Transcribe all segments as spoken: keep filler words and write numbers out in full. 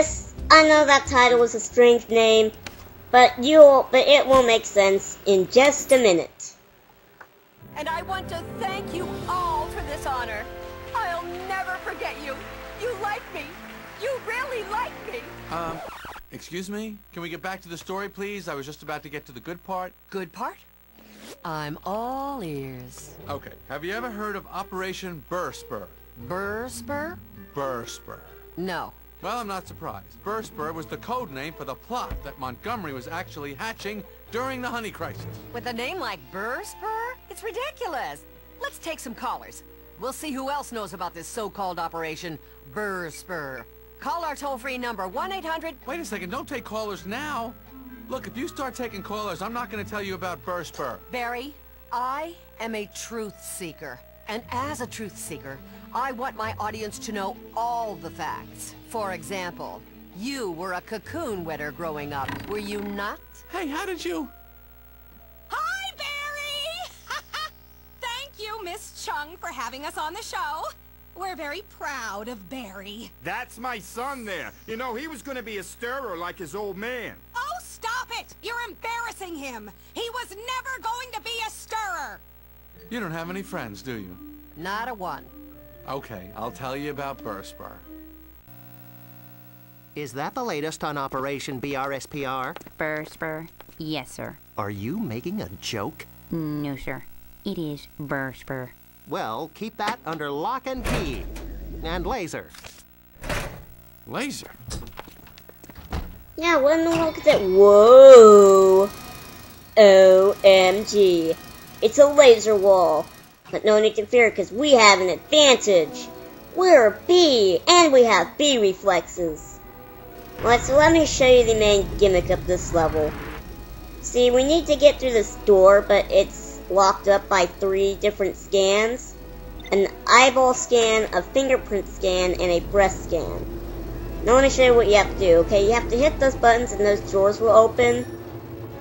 Yes, I know that title was a strange name, but you'll but it will make sense in just a minute. And I want to thank you all for this honor. I'll never forget you. You like me. You really like me. Um, excuse me? Can we get back to the story, please? I was just about to get to the good part. Good part? I'm all ears. Okay. Have you ever heard of Operation BrSpr? BrSpr? BrSpr. No. Well, I'm not surprised. BrSpr was the code name for the plot that Montgomery was actually hatching during the honey crisis. With a name like BrSpr? It's ridiculous. Let's take some callers. We'll see who else knows about this so-called Operation BrSpr. Call our toll-free number, one eight hundred... Wait a second, don't take callers now. Look, if you start taking callers, I'm not going to tell you about BrSpr. Barry, I am a truth seeker. And as a truth seeker, I want my audience to know all the facts. For example, you were a cocoon wetter growing up, were you not? Hey, how did you... Hi, Barry! Thank you, Miss Chung, for having us on the show. We're very proud of Barry. That's my son there. You know, he was going to be a stirrer like his old man. Oh, stop it! You're embarrassing him. He was never going to be a stirrer. You don't have any friends, do you? Not a one. Okay, I'll tell you about BrSpr. Is that the latest on Operation BrSpr? BrSpr? Yes, sir. Are you making a joke? No, sir. It is BrSpr. Well, keep that under lock and key. And laser. Laser? Yeah, what in the world is that? Whoa! O M G. It's a laser wall, but no need to fear because we have an advantage. We're a bee, and we have bee reflexes. Alright, so let me show you the main gimmick of this level. See, we need to get through this door, but it's locked up by three different scans. An eyeball scan, a fingerprint scan, and a breast scan. Now let me show you what you have to do, okay? You have to hit those buttons and those doors will open.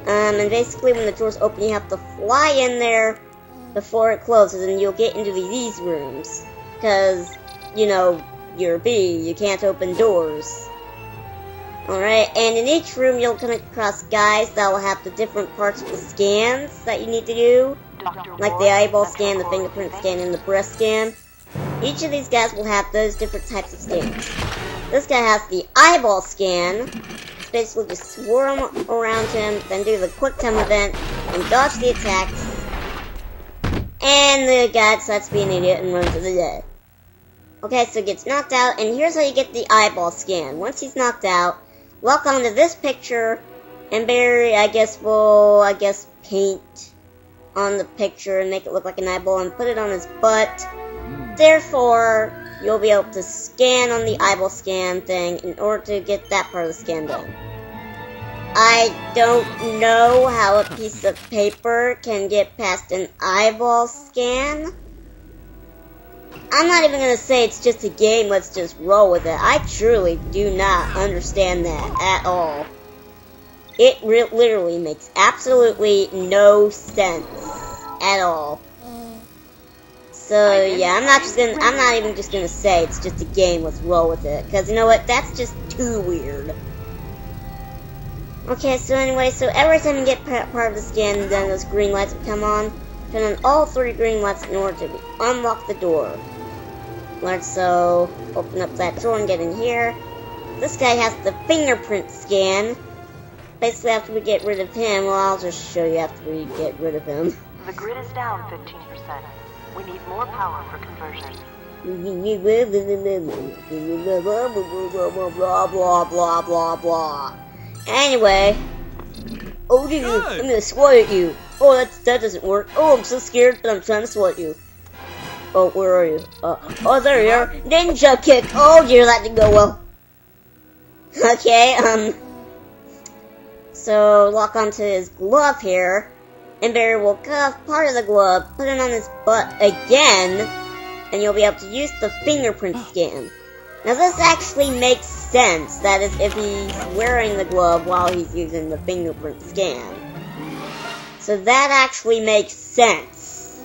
Um, and basically when the doors open, you have to fly in there before it closes, and you'll get into these rooms. Because, you know, you're a bee, you can't open doors. Alright, and in each room you'll come across guys that will have the different parts of the scans that you need to do. Like the eyeball scan, the fingerprint scan, and the breast scan. Each of these guys will have those different types of scans. This guy has the eyeball scan. Basically just swarm around him, then do the quick time event, and dodge the attacks, and the guy decides to be an idiot and runs to the dead. Okay, so he gets knocked out, and here's how you get the eyeball scan. Once he's knocked out, lock onto this picture, and Barry, I guess, will, I guess, paint on the picture and make it look like an eyeball and put it on his butt. Therefore, you'll be able to scan on the eyeball scan thing in order to get that part of the scan done. I don't know how a piece of paper can get past an eyeball scan. I'm not even going to say it's just a game, let's just roll with it. I truly do not understand that at all. It re literally makes absolutely no sense at all. So yeah, I'm not just gonna, I'm not even just gonna say it's just a game. Let's roll with it, cause you know what? That's just too weird. Okay, so anyway, so every time you get part of the scan, then those green lights will come on. Turn on all three green lights in order to unlock the door. Alright, so open up that door and get in here. This guy has the fingerprint scan. Basically, after we get rid of him, well, I'll just show you after we get rid of him. The grid is down fifteen percent. We need more power for conversion. Blah, blah, blah, blah, blah. Anyway. Oh, dude, I'm gonna swat at you. Oh, that's, that doesn't work. Oh, I'm so scared, but I'm trying to swat at you. Oh, where are you? Uh, oh, there you are. Ninja kick. Oh, dear, that didn't go well. Okay, um. So, lock onto his glove here. And Barry will cut off part of the glove, put it on his butt again, and you'll be able to use the fingerprint scan. Now this actually makes sense, that is if he's wearing the glove while he's using the fingerprint scan. So that actually makes sense.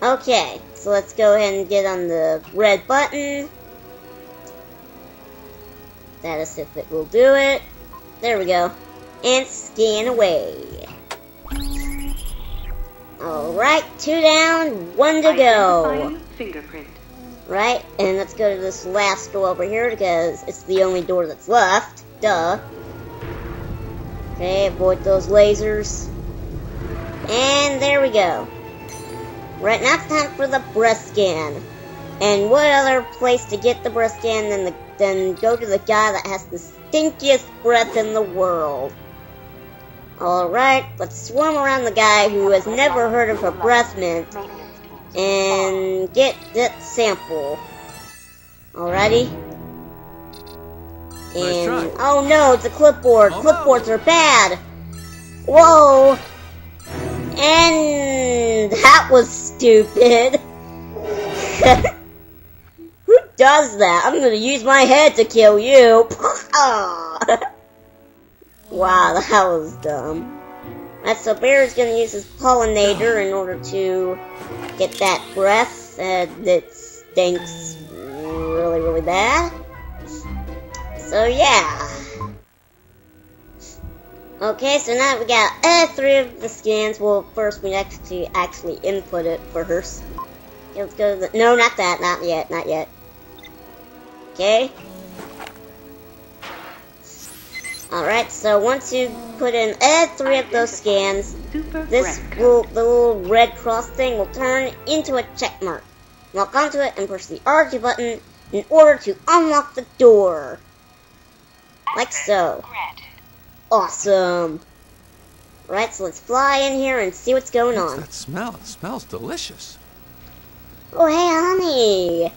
Okay, so let's go ahead and get on the red button. status if it will do it. There we go. And scan away. Alright, two down, one to go. Fingerprint. Right, and let's go to this last door over here because it's the only door that's left. Duh. Okay, avoid those lasers. And there we go. Right, now it's time for the breast scan. And what other place to get the breast scan than, the, than go to the guy that has the stinkiest breath in the world. Alright, let's swarm around the guy who has never heard of a breath mint and get that sample. Alrighty. And, oh no, it's a clipboard. Clipboards are bad. Whoa. And that was stupid. Who does that? I'm gonna use my head to kill you. Wow, that was dumb. Right, so Bear is gonna use his pollinator in order to get that breath uh, that stinks really, really bad. So yeah. Okay, so now that we got uh, three of the scans, well, first we have to actually input it first. Okay, let's go to the, no, not that, not yet, not yet. Okay. Alright, so once you put in uh, three of those scans, this will, the little red cross thing will turn into a check mark. Walk onto it and push the R two button in order to unlock the door. Like so. Awesome. Right, so let's fly in here and see what's going on. What's that smell? It smells delicious. Oh, hey, honey.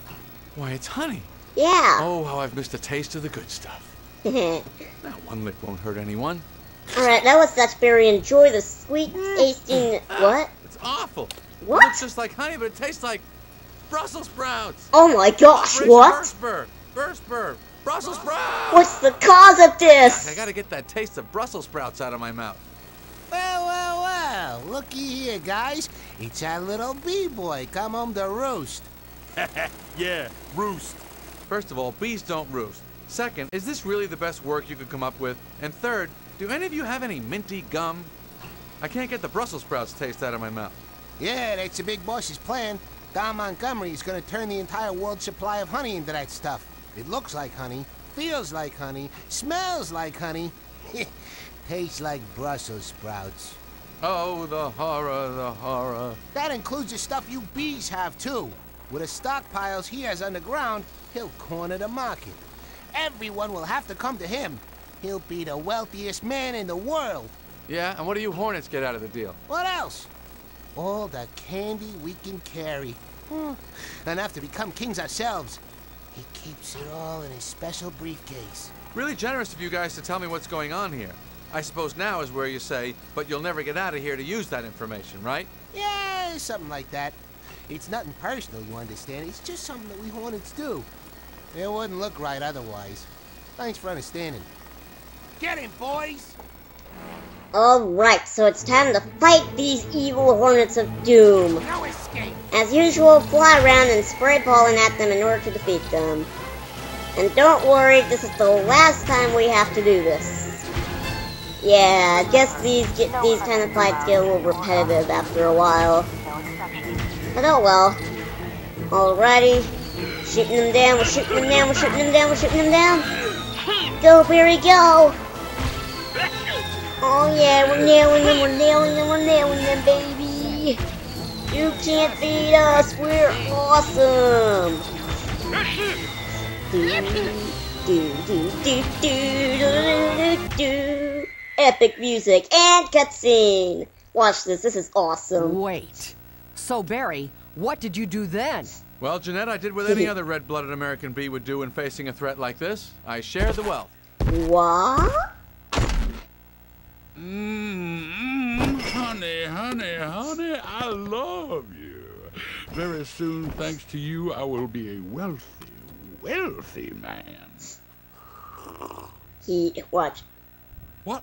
Why, it's honey. Yeah. Oh, how I've missed a taste of the good stuff. That one lick won't hurt anyone. Alright, now let's let Barry enjoy the sweet tasting... What? It's awful. What? It looks just like honey, but it tastes like Brussels sprouts. Oh my gosh, Operation what? BrSpr. BrSpr. Brussels sprouts! What's the cause of this? I gotta get that taste of Brussels sprouts out of my mouth. Well, well, well, looky here, guys. It's our little bee-boy come home to roost. Yeah, roost. First of all, bees don't roost. Second, is this really the best work you could come up with? And third, do any of you have any minty gum? I can't get the Brussels sprouts taste out of my mouth. Yeah, that's the big boss's plan. Don Montgomery is gonna turn the entire world's supply of honey into that stuff. It looks like honey, feels like honey, smells like honey, tastes like Brussels sprouts. Oh, the horror, the horror. That includes the stuff you bees have, too. With the stockpiles he has underground, he'll corner the market. Everyone will have to come to him. He'll be the wealthiest man in the world. Yeah, and what do you hornets get out of the deal? What else? All the candy we can carry. Hmm. Enough to become kings ourselves. He keeps it all in his special briefcase. Really generous of you guys to tell me what's going on here. I suppose now is where you say, but you'll never get out of here to use that information, right? Yeah, something like that. It's nothing personal, you understand. It's just something that we hornets do. It wouldn't look right otherwise. Thanks for understanding. Get him, boys! Alright, so it's time to fight these evil Hornets of Doom. No escape. As usual, fly around and spray pollen at them in order to defeat them. And don't worry, this is the last time we have to do this. Yeah, I guess these get, these kind of fights get a little repetitive after a while. But oh well. Alrighty. Shooting them down, we're shooting them down, we're shooting them down, we're shooting them down. Go, Barry, go! Oh yeah, we're nailing them, we're nailing them, we're nailing them, baby! You can't beat us, we're awesome! Do-do-do-do-do-do-do-do-do-do. Epic music and cutscene! Watch this, this is awesome. Wait, so Barry, what did you do then? Well, Jeanette, I did what any other red-blooded American bee would do in facing a threat like this. I shared the wealth. What? Mmm, honey, honey, honey, I love you. Very soon, thanks to you, I will be a wealthy, wealthy man. He, what? What?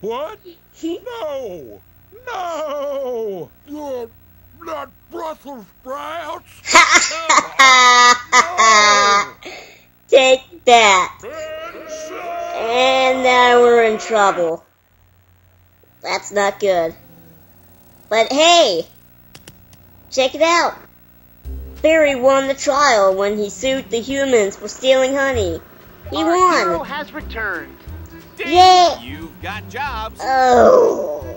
What? No! No! You're not Brussels sprouts! Ha ha ha ha! Take that! and now we're in trouble. That's not good. But hey, check it out. Barry won the trial when he sued the humans for stealing honey. He won. Our hero has returned. Yay! You've got jobs. Oh.